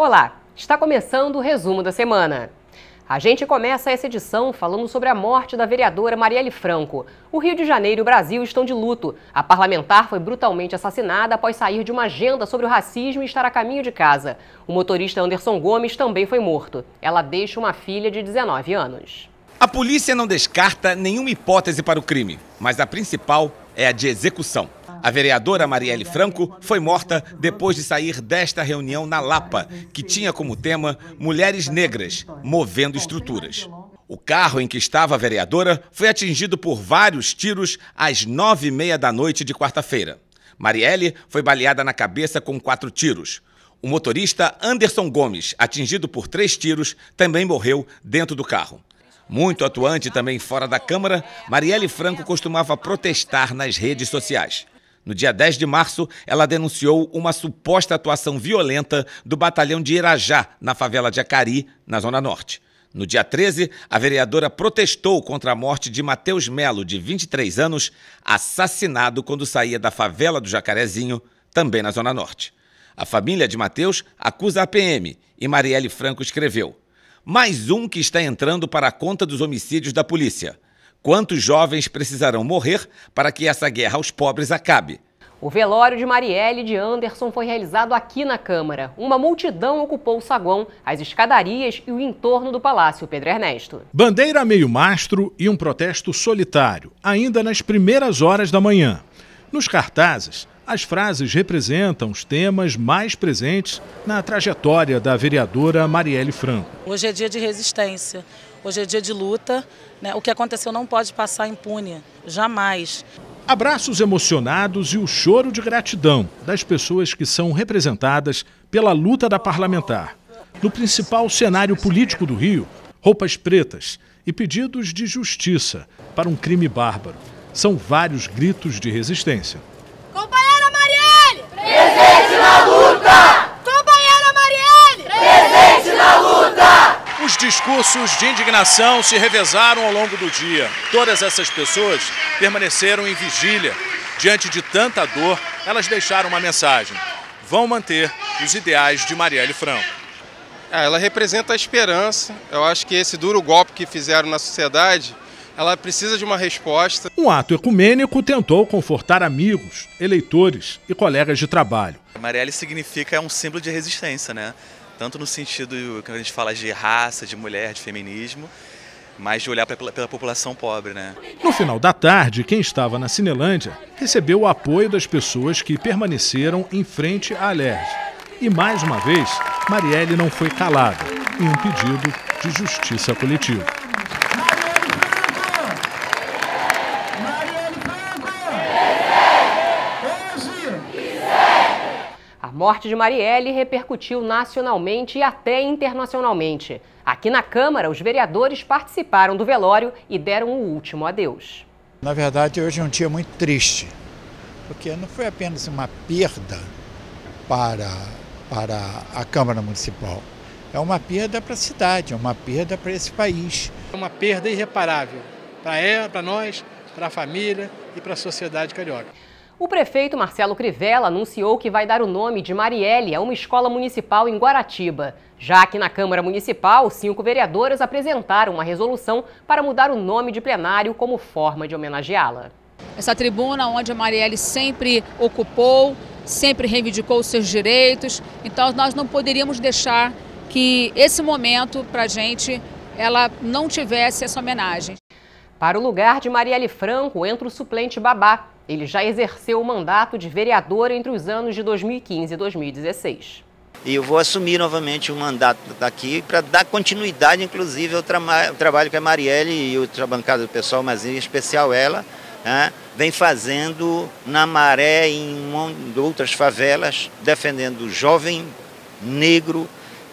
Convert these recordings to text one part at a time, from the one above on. Olá, está começando o resumo da semana. A gente começa essa edição falando sobre a morte da vereadora Marielle Franco. O Rio de Janeiro e o Brasil estão de luto. A parlamentar foi brutalmente assassinada após sair de uma agenda sobre o racismo e estar a caminho de casa. O motorista Anderson Gomes também foi morto. Ela deixa uma filha de 19 anos. A polícia não descarta nenhuma hipótese para o crime, mas a principal é a de execução. A vereadora Marielle Franco foi morta depois de sair desta reunião na Lapa, que tinha como tema Mulheres Negras, Movendo Estruturas. O carro em que estava a vereadora foi atingido por vários tiros às 21h30 da noite de quarta-feira. Marielle foi baleada na cabeça com 4 tiros. O motorista Anderson Gomes, atingido por 3 tiros, também morreu dentro do carro. Muito atuante também fora da Câmara, Marielle Franco costumava protestar nas redes sociais. No dia 10 de março, ela denunciou uma suposta atuação violenta do batalhão de Irajá, na favela de Acari, na Zona Norte. No dia 13, a vereadora protestou contra a morte de Mateus Melo, de 23 anos, assassinado quando saía da favela do Jacarezinho, também na Zona Norte. A família de Mateus acusa a PM e Marielle Franco escreveu: "Mais um que está entrando para a conta dos homicídios da polícia. Quantos jovens precisarão morrer para que essa guerra aos pobres acabe?" O velório de Marielle e de Anderson foi realizado aqui na Câmara. Uma multidão ocupou o saguão, as escadarias e o entorno do Palácio Pedro Ernesto. Bandeira a meio mastro e um protesto solitário, ainda nas primeiras horas da manhã. Nos cartazes, as frases representam os temas mais presentes na trajetória da vereadora Marielle Franco. Hoje é dia de resistência. Hoje é dia de luta, né? O que aconteceu não pode passar impune, jamais. Abraços emocionados e o choro de gratidão das pessoas que são representadas pela luta da parlamentar. No principal cenário político do Rio, roupas pretas e pedidos de justiça para um crime bárbaro. São vários gritos de resistência. Companheira Marielle! Presente na luta! Companheira Marielle! Presente na luta! Os discursos de indignação se revezaram ao longo do dia. Todas essas pessoas permaneceram em vigília. Diante de tanta dor, elas deixaram uma mensagem: vão manter os ideais de Marielle Franco. Ela representa a esperança. Eu acho que esse duro golpe que fizeram na sociedade, ela precisa de uma resposta. Um ato ecumênico tentou confortar amigos, eleitores e colegas de trabalho. Marielle significa um símbolo de resistência, né? Tanto no sentido que a gente fala de raça, de mulher, de feminismo, mas de olhar pela população pobre, né? No final da tarde, quem estava na Cinelândia recebeu o apoio das pessoas que permaneceram em frente à Alerj. E mais uma vez, Marielle não foi calada em um pedido de justiça coletiva. A morte de Marielle repercutiu nacionalmente e até internacionalmente. Aqui na Câmara, os vereadores participaram do velório e deram o último adeus. Na verdade, hoje é um dia muito triste, porque não foi apenas uma perda para a Câmara Municipal. É uma perda para a cidade, é uma perda para esse país. É uma perda irreparável para ela, para nós, para a família e para a sociedade carioca. O prefeito Marcelo Crivella anunciou que vai dar o nome de Marielle a uma escola municipal em Guaratiba. Já que na Câmara Municipal, 5 vereadoras apresentaram uma resolução para mudar o nome de plenário como forma de homenageá-la. Essa tribuna onde a Marielle sempre ocupou, sempre reivindicou os seus direitos, então nós não poderíamos deixar que esse momento, para a gente, ela não tivesse essa homenagem. Para o lugar de Marielle Franco entra o suplente Babá. Ele já exerceu o mandato de vereador entre os anos de 2015 e 2016. E eu vou assumir novamente o mandato daqui para dar continuidade, inclusive, ao trabalho que a Marielle e outra bancada do pessoal, mas em especial ela, né, vem fazendo na Maré e em outras favelas, defendendo o jovem negro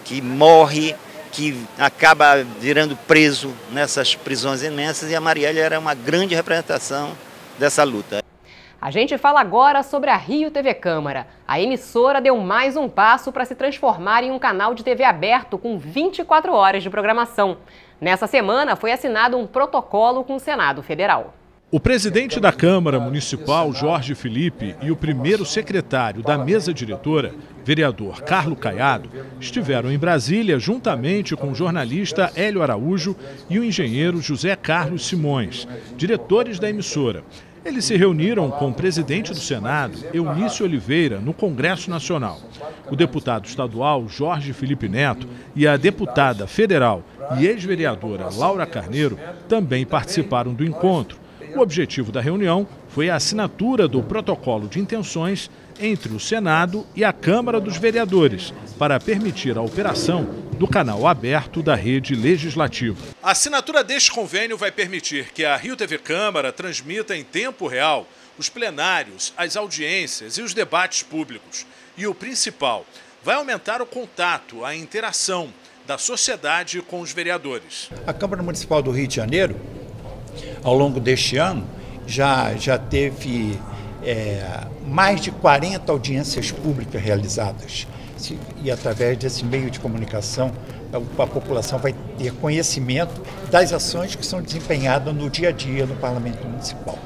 que morre, que acaba virando preso nessas prisões imensas, e a Marielle era uma grande representação dessa luta. A gente fala agora sobre a Rio TV Câmara. A emissora deu mais um passo para se transformar em um canal de TV aberto com 24 horas de programação. Nessa semana foi assinado um protocolo com o Senado Federal. O presidente da Câmara Municipal, Jorge Felipe, e o primeiro secretário da mesa diretora, vereador Carlos Caiado, estiveram em Brasília juntamente com o jornalista Hélio Araújo e o engenheiro José Carlos Simões, diretores da emissora. Eles se reuniram com o presidente do Senado, Eunício Oliveira, no Congresso Nacional. O deputado estadual Jorge Felipe Neto e a deputada federal e ex-vereadora Laura Carneiro também participaram do encontro. O objetivo da reunião foi a assinatura do protocolo de intenções entre o Senado e a Câmara dos Vereadores, para permitir a operação do canal aberto da rede legislativa. A assinatura deste convênio vai permitir que a Rio TV Câmara transmita em tempo real os plenários, as audiências e os debates públicos. E o principal, vai aumentar o contato, a interação da sociedade com os vereadores. A Câmara Municipal do Rio de Janeiro, ao longo deste ano, já teve mais de 40 audiências públicas realizadas. E através desse meio de comunicação, a população vai ter conhecimento das ações que são desempenhadas no dia a dia no Parlamento Municipal.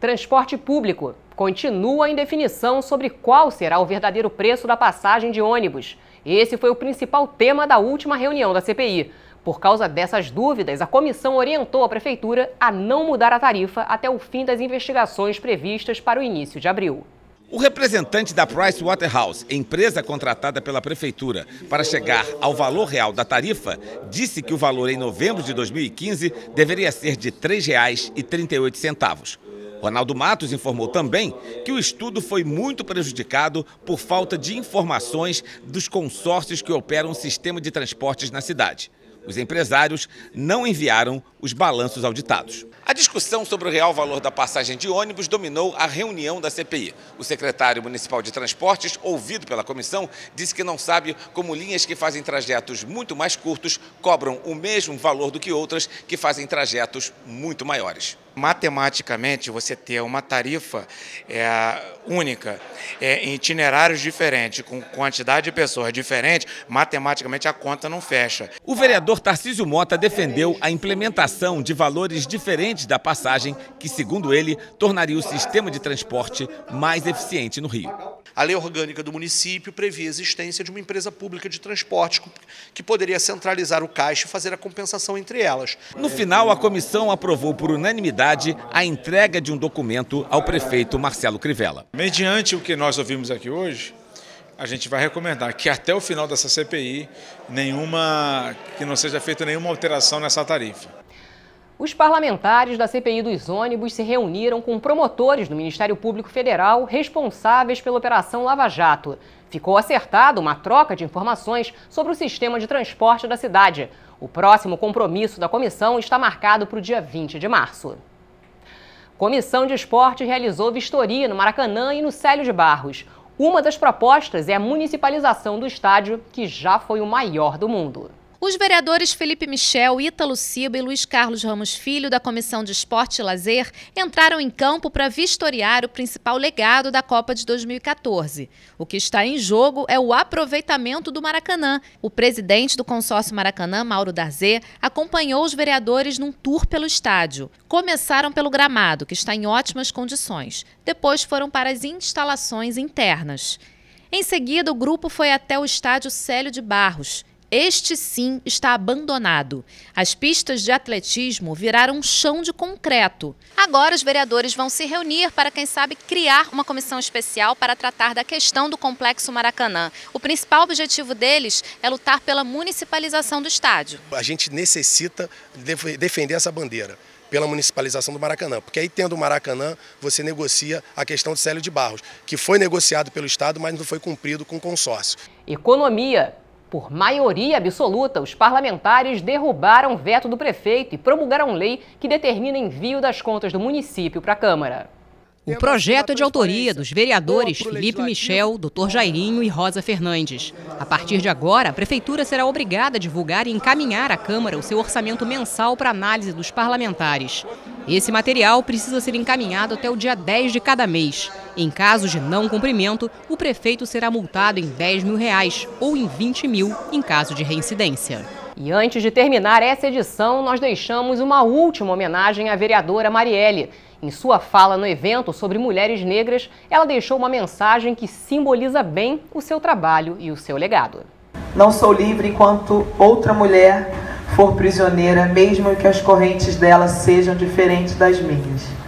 Transporte público. Continua a indefinição sobre qual será o verdadeiro preço da passagem de ônibus. Esse foi o principal tema da última reunião da CPI. Por causa dessas dúvidas, a comissão orientou a Prefeitura a não mudar a tarifa até o fim das investigações previstas para o início de abril. O representante da Price Waterhouse, empresa contratada pela Prefeitura para chegar ao valor real da tarifa, disse que o valor em novembro de 2015 deveria ser de R$ 3,38. Ronaldo Matos informou também que o estudo foi muito prejudicado por falta de informações dos consórcios que operam o sistema de transportes na cidade. Os empresários não enviaram os balanços auditados. A discussão sobre o real valor da passagem de ônibus dominou a reunião da CPI. O secretário municipal de transportes, ouvido pela comissão, disse que não sabe como linhas que fazem trajetos muito mais curtos cobram o mesmo valor do que outras que fazem trajetos muito maiores. Matematicamente, você ter uma tarifa única, em itinerários diferentes, com quantidade de pessoas diferentes, matematicamente a conta não fecha. O vereador Tarcísio Mota defendeu a implementação de valores diferentes da passagem, que, segundo ele, tornaria o sistema de transporte mais eficiente no Rio. A lei orgânica do município previa a existência de uma empresa pública de transporte que poderia centralizar o caixa e fazer a compensação entre elas. No final, a comissão aprovou por unanimidade a entrega de um documento ao prefeito Marcelo Crivella. Mediante o que nós ouvimos aqui hoje, a gente vai recomendar que até o final dessa CPI, que não seja feita nenhuma alteração nessa tarifa. Os parlamentares da CPI dos ônibus se reuniram com promotores do Ministério Público Federal responsáveis pela Operação Lava Jato. Ficou acertada uma troca de informações sobre o sistema de transporte da cidade. O próximo compromisso da comissão está marcado para o dia 20 de março. Comissão de Esporte realizou vistoria no Maracanã e no Célio de Barros. Uma das propostas é a municipalização do estádio, que já foi o maior do mundo. Os vereadores Felipe Michel, Ítalo Ciba e Luiz Carlos Ramos Filho, da Comissão de Esporte e Lazer, entraram em campo para vistoriar o principal legado da Copa de 2014. O que está em jogo é o aproveitamento do Maracanã. O presidente do consórcio Maracanã, Mauro Darze, acompanhou os vereadores num tour pelo estádio. Começaram pelo gramado, que está em ótimas condições. Depois foram para as instalações internas. Em seguida, o grupo foi até o estádio Célio de Barros. Este, sim, está abandonado. As pistas de atletismo viraram um chão de concreto. Agora os vereadores vão se reunir para, quem sabe, criar uma comissão especial para tratar da questão do Complexo Maracanã. O principal objetivo deles é lutar pela municipalização do estádio. A gente necessita defender essa bandeira pela municipalização do Maracanã, porque aí, tendo o Maracanã, você negocia a questão do Célio de Barros, que foi negociado pelo Estado, mas não foi cumprido com o consórcio. Economia. Por maioria absoluta, os parlamentares derrubaram o veto do prefeito e promulgaram lei que determina envio das contas do município para a Câmara. O projeto é de autoria dos vereadores Felipe Michel, Dr. Jairinho e Rosa Fernandes. A partir de agora, a Prefeitura será obrigada a divulgar e encaminhar à Câmara o seu orçamento mensal para análise dos parlamentares. Esse material precisa ser encaminhado até o dia 10 de cada mês. Em caso de não cumprimento, o prefeito será multado em R$ 10.000 ou em R$ 20.000 em caso de reincidência. E antes de terminar essa edição, nós deixamos uma última homenagem à vereadora Marielle. Em sua fala no evento sobre mulheres negras, ela deixou uma mensagem que simboliza bem o seu trabalho e o seu legado. Não sou livre enquanto outra mulher for prisioneira, mesmo que as correntes dela sejam diferentes das minhas.